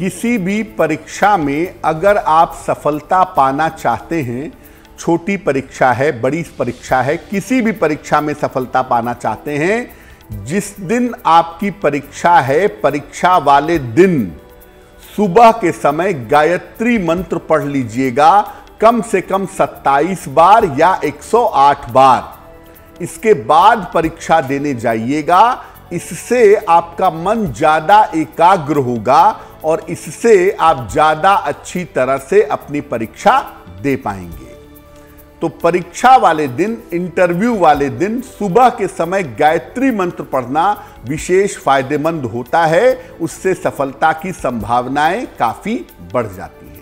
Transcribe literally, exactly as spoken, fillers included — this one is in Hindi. किसी भी परीक्षा में अगर आप सफलता पाना चाहते हैं, छोटी परीक्षा है, बड़ी परीक्षा है, किसी भी परीक्षा में सफलता पाना चाहते हैं, जिस दिन आपकी परीक्षा है, परीक्षा वाले दिन सुबह के समय गायत्री मंत्र पढ़ लीजिएगा कम से कम सत्ताईस बार या एक सौ आठ बार। इसके बाद परीक्षा देने जाइएगा। इससे आपका मन ज़्यादा एकाग्र होगा और इससे आप ज़्यादा अच्छी तरह से अपनी परीक्षा दे पाएंगे। तो परीक्षा वाले दिन, इंटरव्यू वाले दिन सुबह के समय गायत्री मंत्र पढ़ना विशेष फायदेमंद होता है। उससे सफलता की संभावनाएं काफ़ी बढ़ जाती हैं।